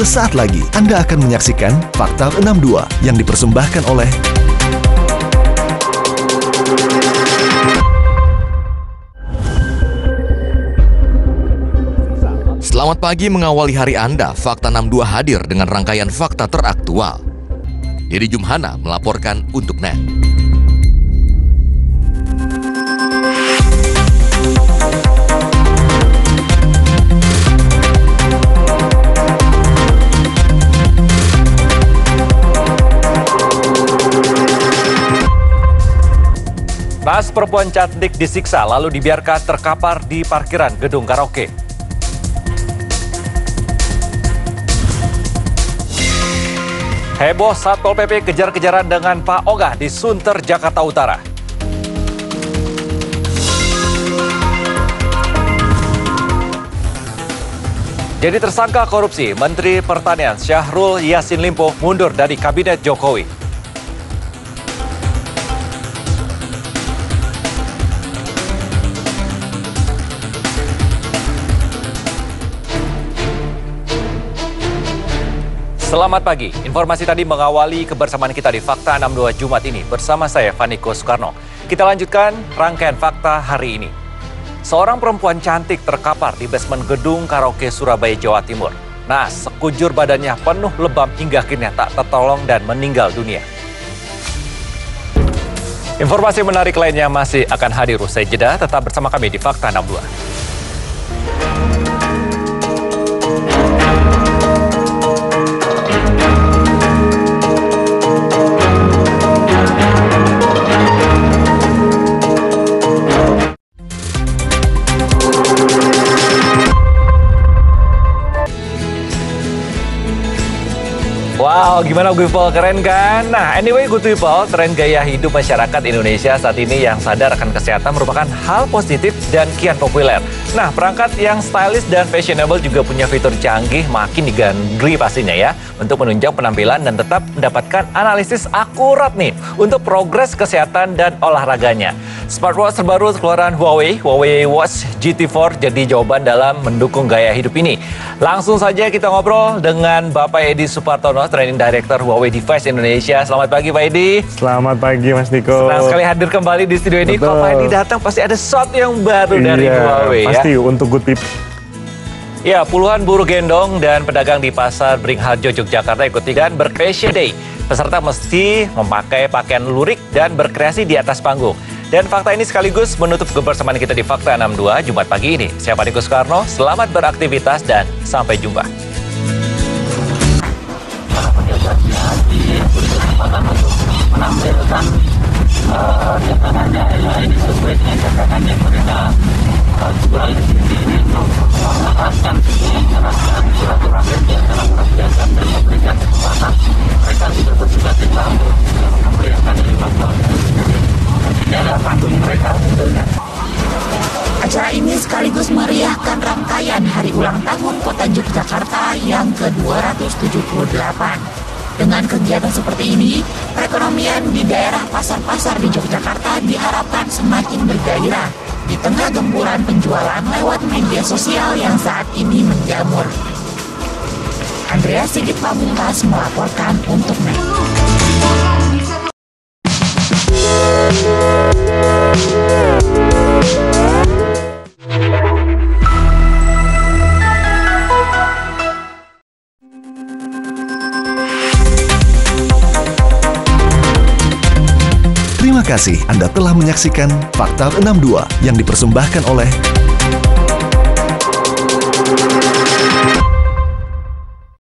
Sesaat lagi Anda akan menyaksikan Fakta 62 yang dipersembahkan oleh Selamat pagi mengawali hari Anda, Fakta 62 hadir dengan rangkaian fakta teraktual. Didi Jumhana melaporkan untuk NET. Naas perempuan cantik disiksa lalu dibiarkan terkapar di parkiran gedung karaoke. Heboh Satpol PP kejar-kejaran dengan Pak Ogah di Sunter, Jakarta Utara. Jadi tersangka korupsi, Menteri Pertanian Syahrul Yasin Limpo mundur dari Kabinet Jokowi. Selamat pagi, informasi tadi mengawali kebersamaan kita di Fakta 62 Jumat ini bersama saya Vaniko Sukarno. Kita lanjutkan rangkaian fakta hari ini. Seorang perempuan cantik terkapar di basement gedung karaoke Surabaya, Jawa Timur. Nah, sekujur badannya penuh lebam hingga akhirnya tak tertolong dan meninggal dunia. Informasi menarik lainnya masih akan hadir usai jeda, tetap bersama kami di Fakta 62. Wow, gimana Good People, keren kan? Nah, anyway Good People, tren gaya hidup masyarakat Indonesia saat ini yang sadar akan kesehatan merupakan hal positif dan kian populer. Nah, perangkat yang stylish dan fashionable juga punya fitur canggih makin digandrungi pastinya ya, untuk menunjang penampilan dan tetap mendapatkan analisis akurat nih untuk progres kesehatan dan olahraganya. Smartwatch terbaru keluaran Huawei Watch GT4 jadi jawaban dalam mendukung gaya hidup ini. Langsung saja kita ngobrol dengan Bapak Edi Supartono, Training Director Huawei Device Indonesia. Selamat pagi Pak Edi. Selamat pagi Mas Niko. Senang sekali hadir kembali di studio ini. Kalau Pak Edi datang pasti ada shot yang baru dari Huawei. Pasti ya, untuk Good People. Ya, puluhan buruh gendong dan pedagang di pasar Bringharjo, Yogyakarta ikut ikutan berkreasi day. Peserta mesti memakai pakaian lurik dan berkreasi di atas panggung. Dan fakta ini sekaligus menutup kebersamaan kita di Fakta 62 Jumat pagi ini. Saya Vaniko Sukarno, selamat beraktivitas dan sampai jumpa. Menampilkan ketangannya ya ini sesuai dengan ketangan yang mereka kurang di sini untuk mengatasi keterasaan silaturahmi di antara orang biasa dan memberikan kesempatan mereka sudah bertugas di dalam memberikan kehormatan di dalam panggung mereka tentunya. Acara ini sekaligus meriahkan rangkaian hari ulang tahun Kota Yogyakarta yang ke-278. Dengan kegiatan seperti ini, perekonomian di daerah pasar-pasar di Yogyakarta diharapkan semakin bergairah di tengah gempuran penjualan lewat media sosial yang saat ini menjamur. Andreas Sigit Pamungkas melaporkan untuk NET. Terima kasih Anda telah menyaksikan Fakta 62 yang dipersembahkan oleh